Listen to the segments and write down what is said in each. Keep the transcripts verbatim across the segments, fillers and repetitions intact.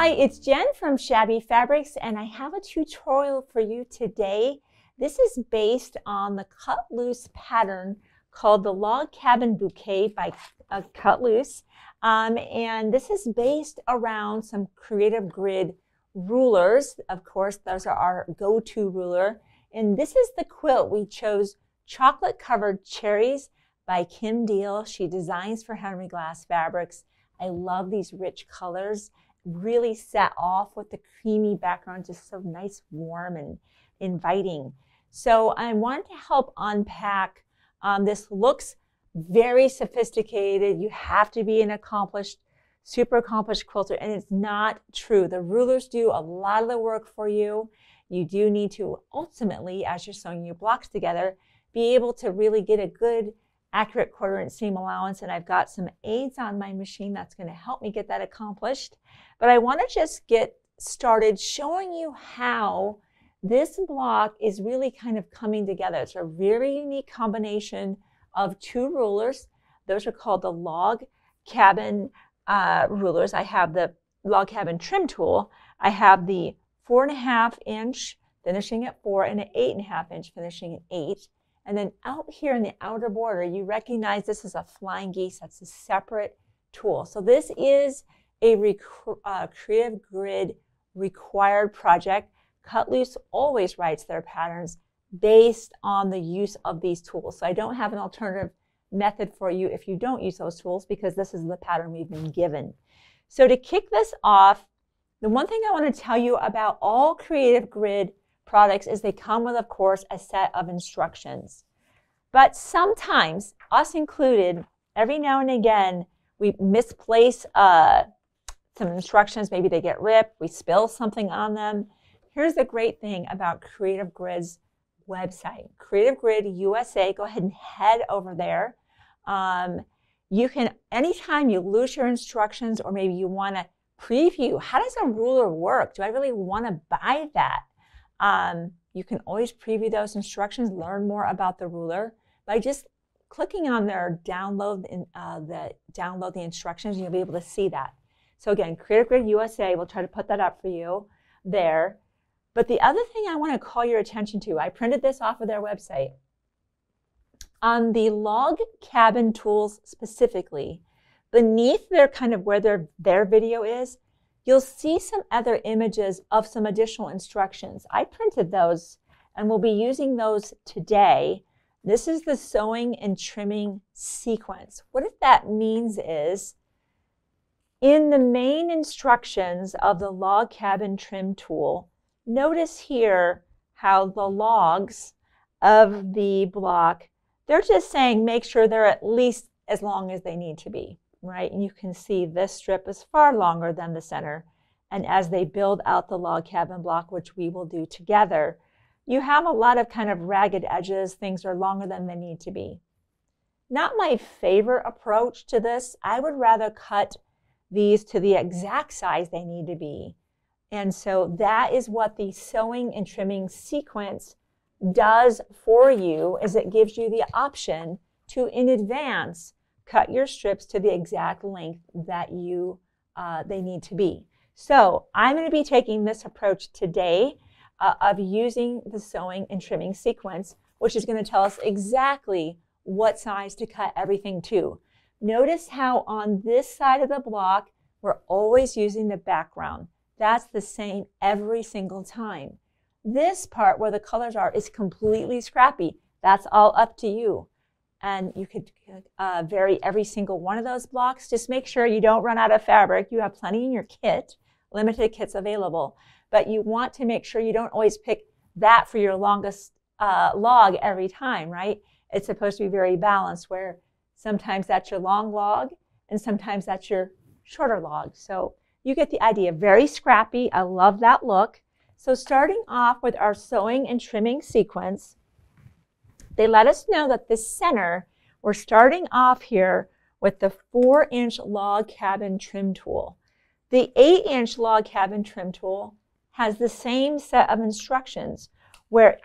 Hi, it's Jen from Shabby Fabrics, and I have a tutorial for you today. This is based on the Cut Loose pattern called the Log Cabin Bouquet by uh, Cut Loose. Um, and this is based around some Creative Grid rulers. Of course, those are our go-to ruler. And this is the quilt we chose, Chocolate Covered Cherries by Kim Diehl. She designs for Henry Glass Fabrics. I love these rich colors. Really set off with the creamy background, just so nice, warm, and inviting. So I want to help unpack. Um, this looks very sophisticated. You have to be an accomplished, super accomplished quilter, and it's not true. The rulers do a lot of the work for you. You do need to ultimately, as you're sewing your blocks together, be able to really get a good, accurate quarter inch seam allowance, and I've got some aids on my machine that's going to help me get that accomplished. But I want to just get started showing you how this block is really kind of coming together. It's a very unique combination of two rulers. Those are called the log cabin uh, rulers. I have the log cabin trim tool. I have the four and a half inch finishing at four and an eight and a half inch finishing at eight. And then out here in the outer border, you recognize this is a flying geese. That's a separate tool. So this is a rec uh, Creative Grid required project. Cut Loose always writes their patterns based on the use of these tools. So I don't have an alternative method for you if you don't use those tools, because this is the pattern we've been given. So to kick this off, the one thing I want to tell you about all Creative Grid products is they come with, of course, a set of instructions. But sometimes, us included, every now and again, we misplace uh, some instructions. Maybe they get ripped, we spill something on them. Here's the great thing about Creative Grid's website, Creative Grid U S A. Go ahead and head over there. Um, you can, anytime you lose your instructions, or maybe you want to preview, how does a ruler work? Do I really want to buy that? Um, you can always preview those instructions, learn more about the ruler by just clicking on their download in, uh, the download the instructions, and you'll be able to see that. So again, Creative Grid U S A, we'll try to put that up for you there. But the other thing I want to call your attention to, I printed this off of their website. On the log cabin tools specifically, beneath their kind of where their, their video is, you'll see some other images of some additional instructions. I printed those, and we'll be using those today. This is the sewing and trimming sequence. What it, that means is, in the main instructions of the log cabin trim tool, notice here how the logs of the block, they're just saying make sure they're at least as long as they need to be. Right, and you can see this strip is far longer than the center. And as they build out the log cabin block, which we will do together, you have a lot of kind of ragged edges. Things are longer than they need to be. Not my favorite approach to this. I would rather cut these to the exact size they need to be. And so that is what the sewing and trimming sequence does for you, is it gives you the option to, in advance, cut your strips to the exact length that you uh, they need to be. So I'm going to be taking this approach today uh, of using the sewing and trimming sequence, which is going to tell us exactly what size to cut everything to. Notice how on this side of the block, we're always using the background. That's the same every single time. This part where the colors are is completely scrappy. That's all up to you. And you could uh, vary every single one of those blocks. Just make sure you don't run out of fabric. You have plenty in your kit, limited kits available. But you want to make sure you don't always pick that for your longest uh, log every time, right? It's supposed to be very balanced, where sometimes that's your long log and sometimes that's your shorter log. So you get the idea. Very scrappy. I love that look. So starting off with our sewing and trimming sequence, they let us know that the center, we're starting off here with the four inch log cabin trim tool. The eight inch log cabin trim tool has the same set of instructions, where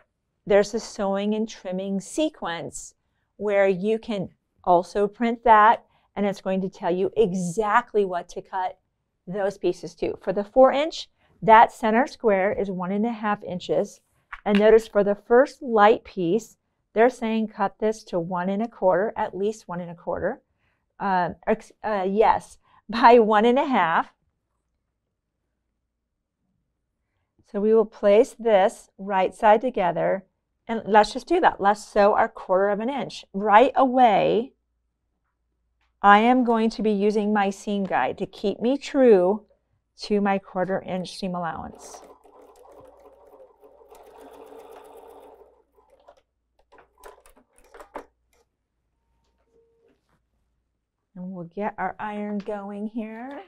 there's a sewing and trimming sequence where you can also print that, and it's going to tell you exactly what to cut those pieces too. For the four inch, that center square is one and a half inches. And notice for the first light piece, they're saying cut this to one and a quarter, at least one and a quarter. Uh, uh, yes, by one and a half. So we will place this right side together, and let's just do that. Let's sew our quarter of an inch. Right away, I am going to be using my seam guide to keep me true to my quarter inch seam allowance. And we'll get our iron going here.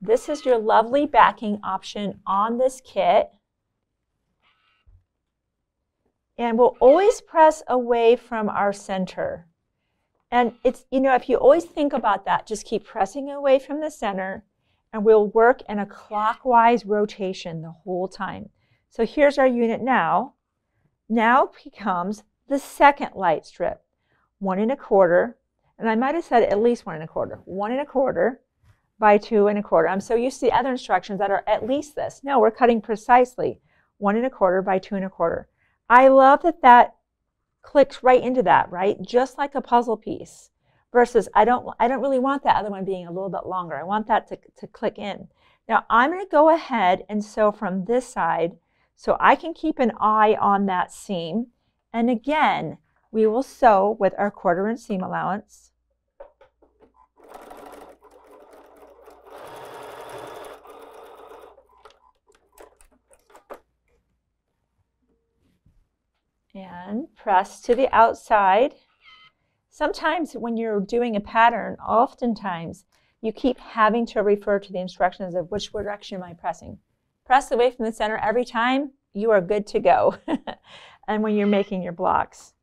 This is your lovely backing option on this kit. And we'll always press away from our center. And it's, you know, if you always think about that, just keep pressing away from the center, and we'll work in a clockwise rotation the whole time. So here's our unit now. Now becomes the second light strip, one and a quarter. And I might have said at least one and a quarter, one and a quarter by two and a quarter. I'm so used to the other instructions that are at least this. No, we're cutting precisely one and a quarter by two and a quarter. I love that that clicks right into that, right? Just like a puzzle piece versus I don't, I don't really want that other one being a little bit longer. I want that to, to click in. Now I'm going to go ahead and sew from this side so I can keep an eye on that seam. And again, we will sew with our quarter inch seam allowance. And press to the outside. Sometimes when you're doing a pattern, oftentimes you keep having to refer to the instructions of which direction am I pressing. Press away from the center every time, you are good to go. And when you're making your blocks,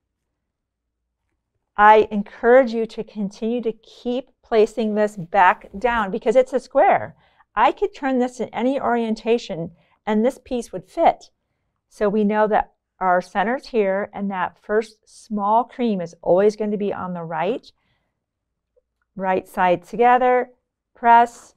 I encourage you to continue to keep placing this back down because it's a square. I could turn this in any orientation and this piece would fit. So we know that our center's here, and that first small cream is always going to be on the right. Right side together, press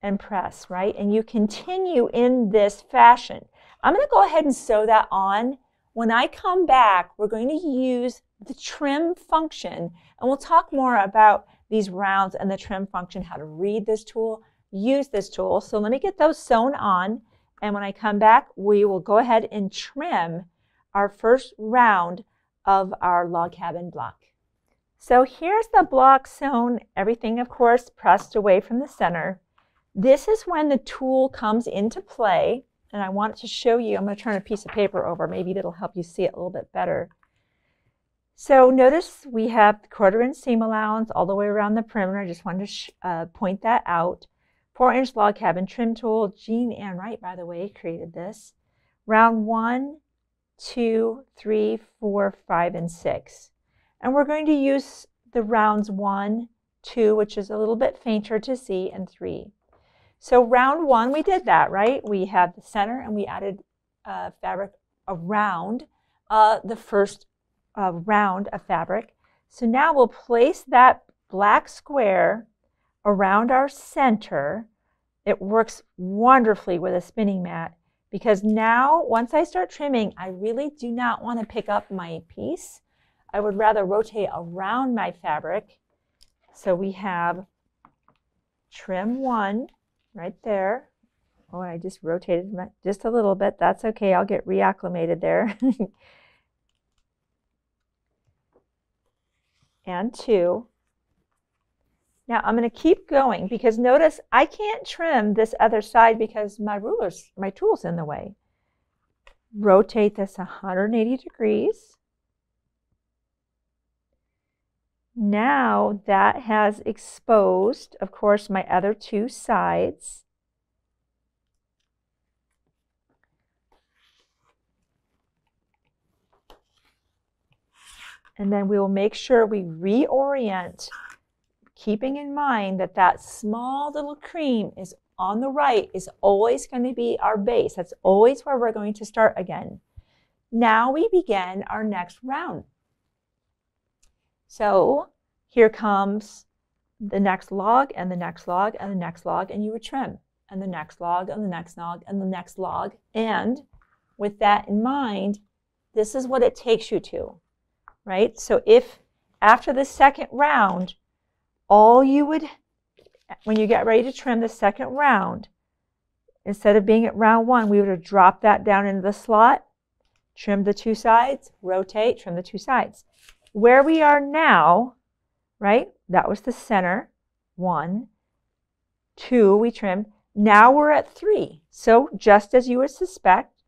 and press, right? And you continue in this fashion. I'm going to go ahead and sew that on. When I come back, we're going to use the trim function, and we'll talk more about these rounds and the trim function, how to read this tool, use this tool. So let me get those sewn on. And when I come back, we will go ahead and trim our first round of our log cabin block. So here's the block sewn, everything, of course, pressed away from the center. This is when the tool comes into play. And I want to show you, I'm going to turn a piece of paper over. Maybe that'll help you see it a little bit better. So notice we have the quarter inch seam allowance all the way around the perimeter. I just wanted to sh uh, point that out. Four inch log cabin trim tool. Jean Ann Wright, by the way, created this. Round one, two, three, four, five, and six. And we're going to use the rounds one, two, which is a little bit fainter to see, and three. So round one, we did that, right? We had the center and we added uh, fabric around uh, the first uh, round of fabric. So now we'll place that black square around our center. It works wonderfully with a spinning mat because now once I start trimming, I really do not want to pick up my piece. I would rather rotate around my fabric. So we have trim one right there. Oh, I just rotated my, just a little bit. That's okay. I'll get reacclimated there. And two. Now I'm going to keep going because notice I can't trim this other side because my ruler's, my tool's in the way. Rotate this one hundred eighty degrees. Now that has exposed, of course, my other two sides. And then we will make sure we reorient, keeping in mind that that small little cream is on the right, is always going to be our base. That's always where we're going to start again. Now we begin our next round. So here comes the next log and the next log and the next log, and you would trim, and the next log and the next log and the next log. And with that in mind, this is what it takes you to, right? So if after the second round, all you would, when you get ready to trim the second round, instead of being at round one, we would have dropped that down into the slot, trim the two sides, rotate, trim the two sides. Where we are now, right, that was the center, one, two, we trimmed. Now we're at three. So just as you would suspect,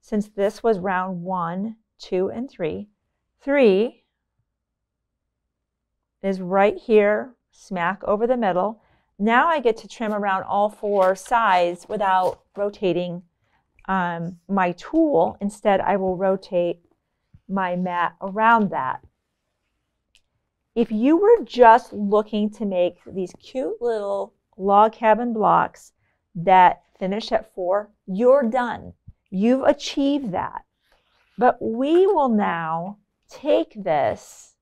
since this was round one, two, and three, three is right here, smack over the middle. Now I get to trim around all four sides without rotating um, my tool. Instead, I will rotate my mat around that. If you were just looking to make these cute little log cabin blocks that finish at four, you're done. You've achieved that. But we will now take this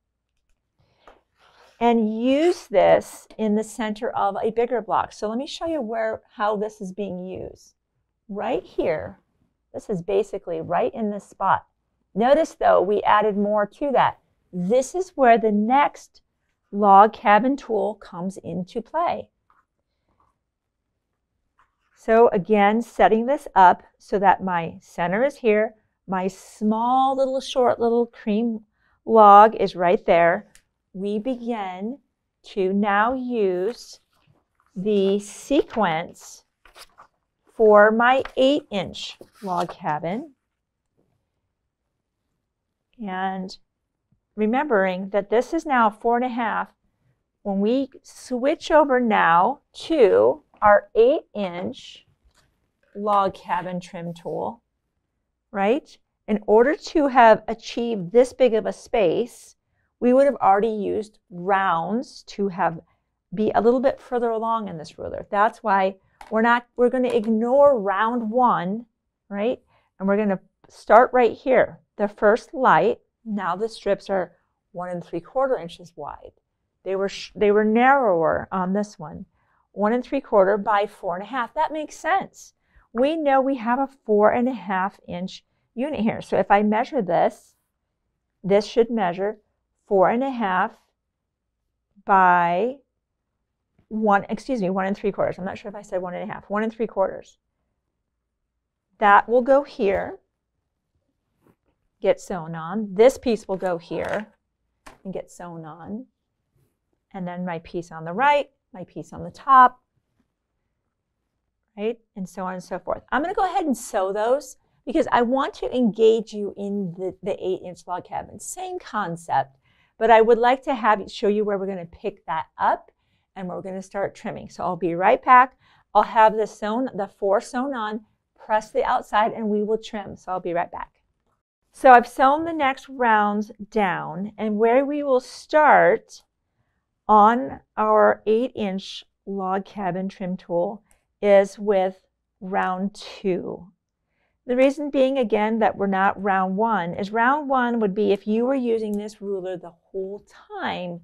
and use this in the center of a bigger block. So let me show you where, how this is being used. Right here, this is basically right in this spot. Notice though, we added more to that. This is where the next log cabin tool comes into play. So again, setting this up so that my center is here, my small little short little cream log is right there. We begin to now use the sequence for my eight inch log cabin. And remembering that this is now four and a half, when we switch over now to our eight inch log cabin trim tool, right? In order to have achieved this big of a space, we would have already used rounds to have be a little bit further along in this ruler. That's why we're not, we're going to ignore round one, right? And we're going to start right here. The first light, now the strips are one and three quarter inches wide. They were, they were narrower on this one. One and three quarter by four and a half. That makes sense. We know we have a four and a half inch unit here. So if I measure this, this should measure four and a half by one, excuse me, one and three quarters. I'm not sure if I said one and a half, one and three quarters. That will go here, get sewn on. This piece will go here and get sewn on. And then my piece on the right, my piece on the top, right? And so on and so forth. I'm gonna go ahead and sew those because I want to engage you in the, the eight inch log cabin, same concept. But I would like to have show you where we're going to pick that up and where we're going to start trimming. So I'll be right back. I'll have the sewn, the four sewn on, press the outside, and we will trim. So I'll be right back. So I've sewn the next rounds down, and where we will start on our eight inch log cabin trim tool is with round two. The reason being, again, that we're not round one is round one would be if you were using this ruler the whole time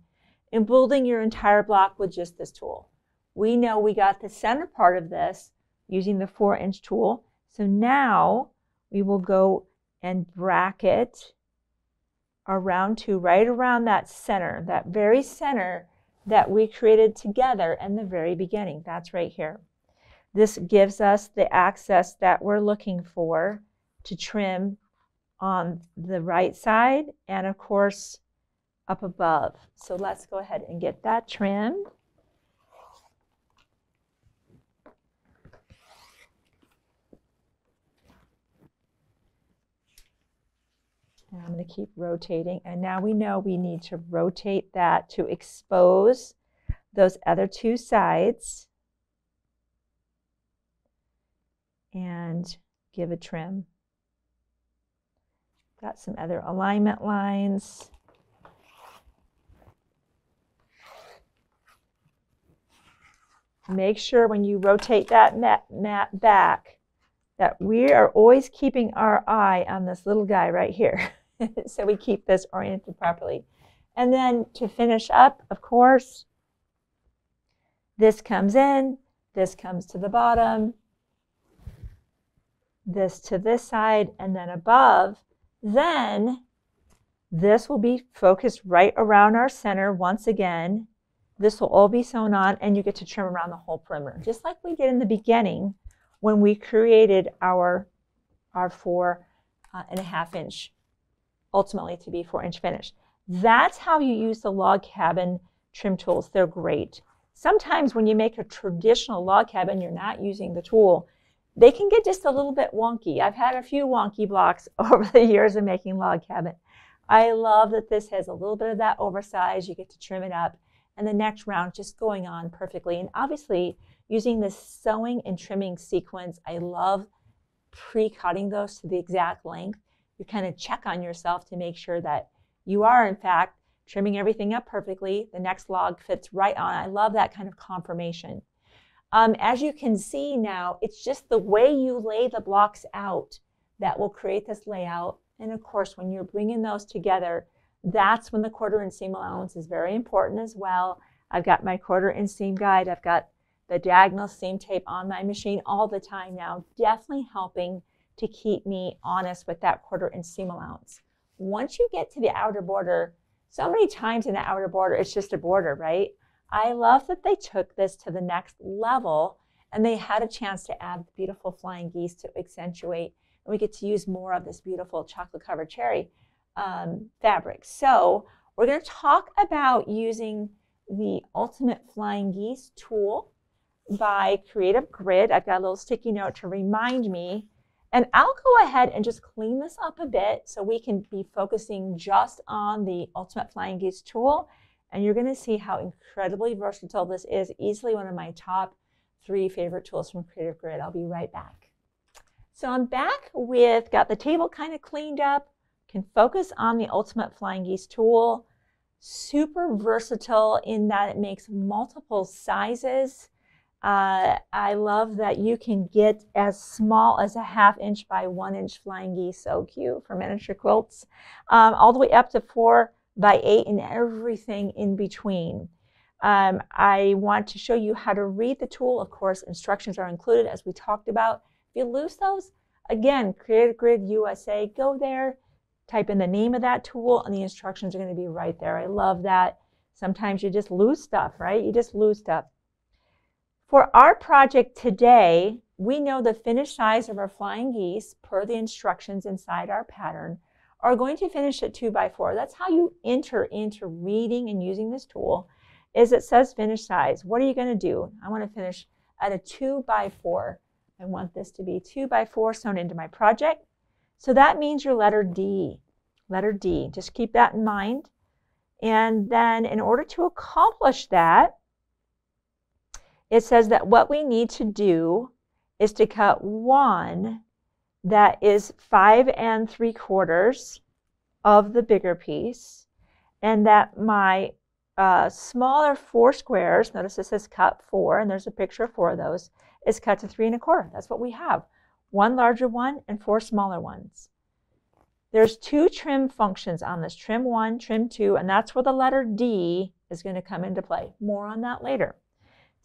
and building your entire block with just this tool. We know we got the center part of this using the four inch tool. So now we will go and bracket our round two right around that center, that very center that we created together in the very beginning. That's right here. This gives us the access that we're looking for to trim on the right side and of course up above. So let's go ahead and get that trim. And I'm going to keep rotating, and now we know we need to rotate that to expose those other two sides and give a trim. Got some other alignment lines. Make sure when you rotate that mat, mat back that we are always keeping our eye on this little guy right here so we keep this oriented properly. And then to finish up, of course, this comes in, this comes to the bottom, this to this side, and then above. Then this will be focused right around our center once again. This will all be sewn on, and you get to trim around the whole perimeter, just like we did in the beginning when we created our, our four uh, and a half inch, ultimately to be four inch finish. That's how you use the log cabin trim tools. They're great. Sometimes when you make a traditional log cabin, you're not using the tool. They can get just a little bit wonky. I've had a few wonky blocks over the years of making log cabin. I love that this has a little bit of that oversize. You get to trim it up. And the next round just going on perfectly. And obviously using this sewing and trimming sequence, I love pre-cutting those to the exact length. You kind of check on yourself to make sure that you are in fact trimming everything up perfectly. The next log fits right on. I love that kind of confirmation. Um, as you can see now, it's just the way you lay the blocks out that will create this layout. And of course, when you're bringing those together, that's when the quarter inch seam allowance is very important as well. I've got my quarter inch seam guide. I've got the diagonal seam tape on my machine all the time now, definitely helping to keep me honest with that quarter inch seam allowance. Once you get to the outer border, so many times in the outer border, it's just a border, right? I love that they took this to the next level and they had a chance to add the beautiful flying geese to accentuate, and we get to use more of this beautiful chocolate covered cherry um, fabric. So we're going to talk about using the Ultimate Flying Geese tool by Creative Grid. I've got a little sticky note to remind me. And I'll go ahead and just clean this up a bit so we can be focusing just on the Ultimate Flying Geese tool. And you're going to see how incredibly versatile this is. Easily one of my top three favorite tools from Creative Grid. I'll be right back. So I'm back with, got the table kind of cleaned up, can focus on the Ultimate Flying Geese tool. Super versatile in that it makes multiple sizes. Uh, I love that you can get as small as a half inch by one inch flying geese, so cute for miniature quilts, um, all the way up to four by eight and everything in between. Um, I want to show you how to read the tool. Of course, instructions are included as we talked about. If you lose those, again, Creative Grid U S A, go there, type in the name of that tool, and the instructions are going to be right there. I love that. Sometimes you just lose stuff, right? You just lose stuff. For our project today, we know the finished size of our flying geese per the instructions inside our pattern are going to finish at two by four. That's how you enter into reading and using this tool, is it says finished size. What are you going to do? I want to finish at a two by four. I want this to be two by four sewn into my project. So that means your letter D, letter D. Just keep that in mind. And then in order to accomplish that, it says that what we need to do is to cut one that is five and three quarters of the bigger piece, and that my uh, smaller four squares, notice this says cut four, and there's a picture of four of those, is cut to three and a quarter. That's what we have. One larger one and four smaller ones. There's two trim functions on this, trim one, trim two, and that's where the letter D is going to come into play. More on that later.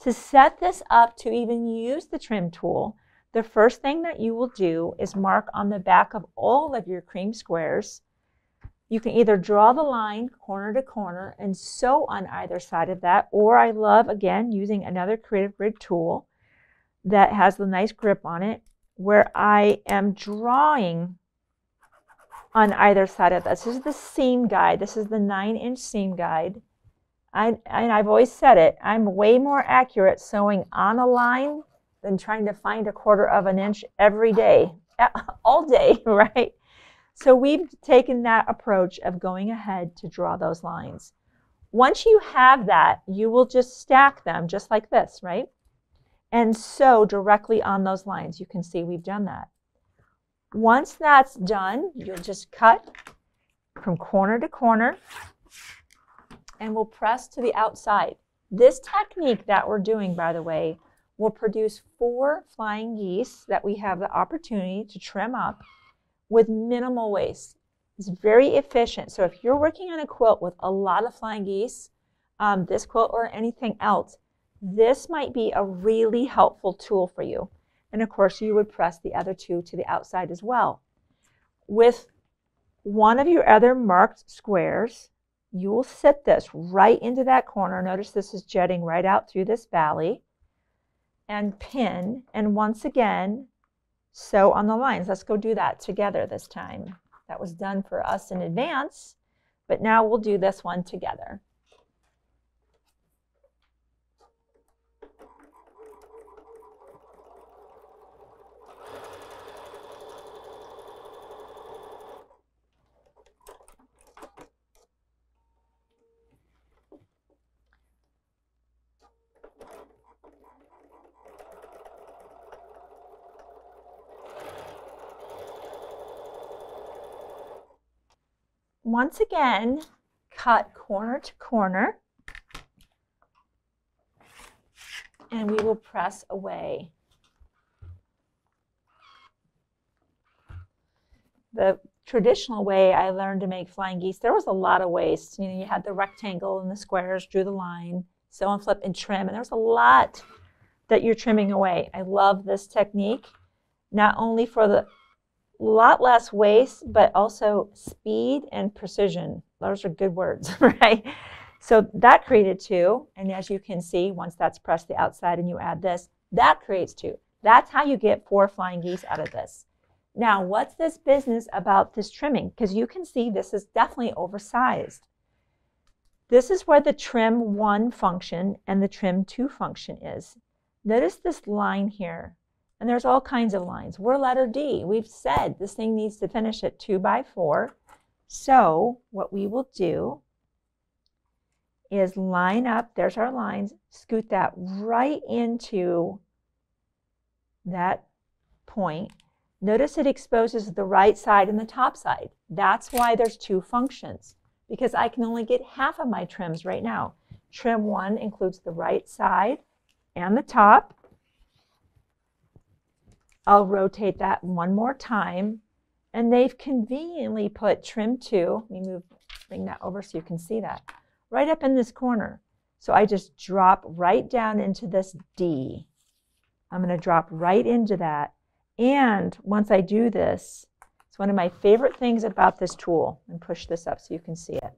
To set this up to even use the trim tool, the first thing that you will do is mark on the back of all of your cream squares. You can either draw the line corner to corner and sew on either side of that, or I love, again, using another Creative Grid tool that has the nice grip on it, where I am drawing on either side of this. This is the seam guide. This is the nine inch seam guide. I, and I've always said it, I'm way more accurate sewing on a line than trying to find a quarter of an inch every day, all day, right? So we've taken that approach of going ahead to draw those lines. Once you have that, you will just stack them just like this, right? And sew directly on those lines. You can see we've done that. Once that's done, you'll just cut from corner to corner, and we'll press to the outside. This technique that we're doing, by the way, will produce four flying geese that we have the opportunity to trim up with minimal waste. It's very efficient. So if you're working on a quilt with a lot of flying geese, um, this quilt or anything else, this might be a really helpful tool for you. And of course, you would press the other two to the outside as well. With one of your other marked squares, you will sit this right into that corner. Notice this is jetting right out through this valley. And pin, and once again, sew on the lines. Let's go do that together this time. That was done for us in advance, but now we'll do this one together. Once again, cut corner to corner, and we will press away. The traditional way I learned to make flying geese, there was a lot of ways. You know, you had the rectangle and the squares, drew the line, sew and flip and trim, and there was a lot that you're trimming away. I love this technique, not only for the lot less waste, but also speed and precision. Those are good words, right? So that created two, and as you can see, once that's pressed the outside and you add this, that creates two. That's how you get four flying geese out of this. Now, what's this business about this trimming? Because you can see this is definitely oversized. This is where the trim one function and the trim two function is. Notice this line here. And there's all kinds of lines. We're letter D. We've said this thing needs to finish at two by four. So what we will do is line up, there's our lines, scoot that right into that point. Notice it exposes the right side and the top side. That's why there's two functions, because I can only get half of my trims right now. Trim one includes the right side and the top. I'll rotate that one more time, and they've conveniently put trim two, let me move, bring that over so you can see that, right up in this corner. So I just drop right down into this D. I'm going to drop right into that, and once I do this, it's one of my favorite things about this tool, and push this up so you can see it.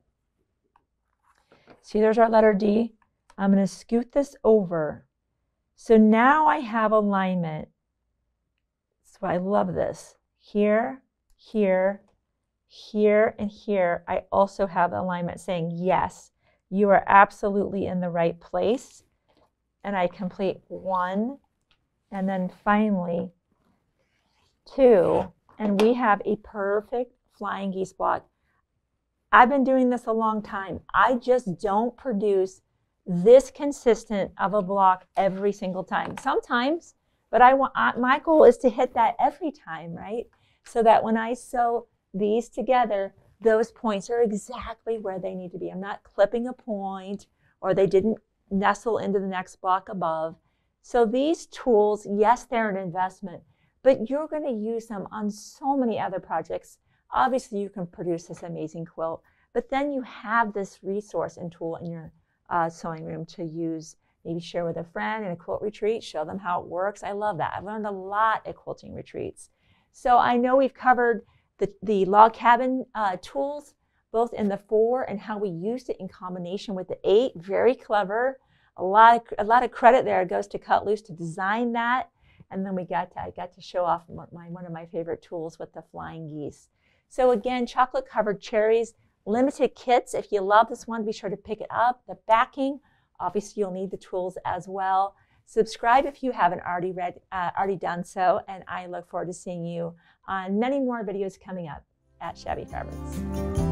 See, there's our letter D. I'm going to scoot this over. So now I have alignment. So I love this. Here, here, here, and here. I also have alignment saying, yes, you are absolutely in the right place. And I complete one, and then finally two. And we have a perfect flying geese block. I've been doing this a long time. I just don't produce this consistent of a block every single time. Sometimes. But I want, my goal is to hit that every time, right? So that when I sew these together, those points are exactly where they need to be. I'm not clipping a point, or they didn't nestle into the next block above. So these tools, yes, they're an investment, but you're going to use them on so many other projects. Obviously, you can produce this amazing quilt, but then you have this resource and tool in your uh, sewing room to use. Maybe share with a friend in a quilt retreat, show them how it works. I love that. I've learned a lot at quilting retreats. So I know we've covered the, the log cabin uh, tools, both in the four and how we used it in combination with the eight. Very clever. A lot of, a lot of credit there goes to Cut Loose to design that. And then we got to, I got to show off my, one of my favorite tools with the flying geese. So again, Chocolate Covered Cherries, limited kits. If you love this one, be sure to pick it up. The backing. Obviously, you'll need the tools as well. Subscribe if you haven't already read, uh, already done so, and I look forward to seeing you on many more videos coming up at Shabby Fabrics.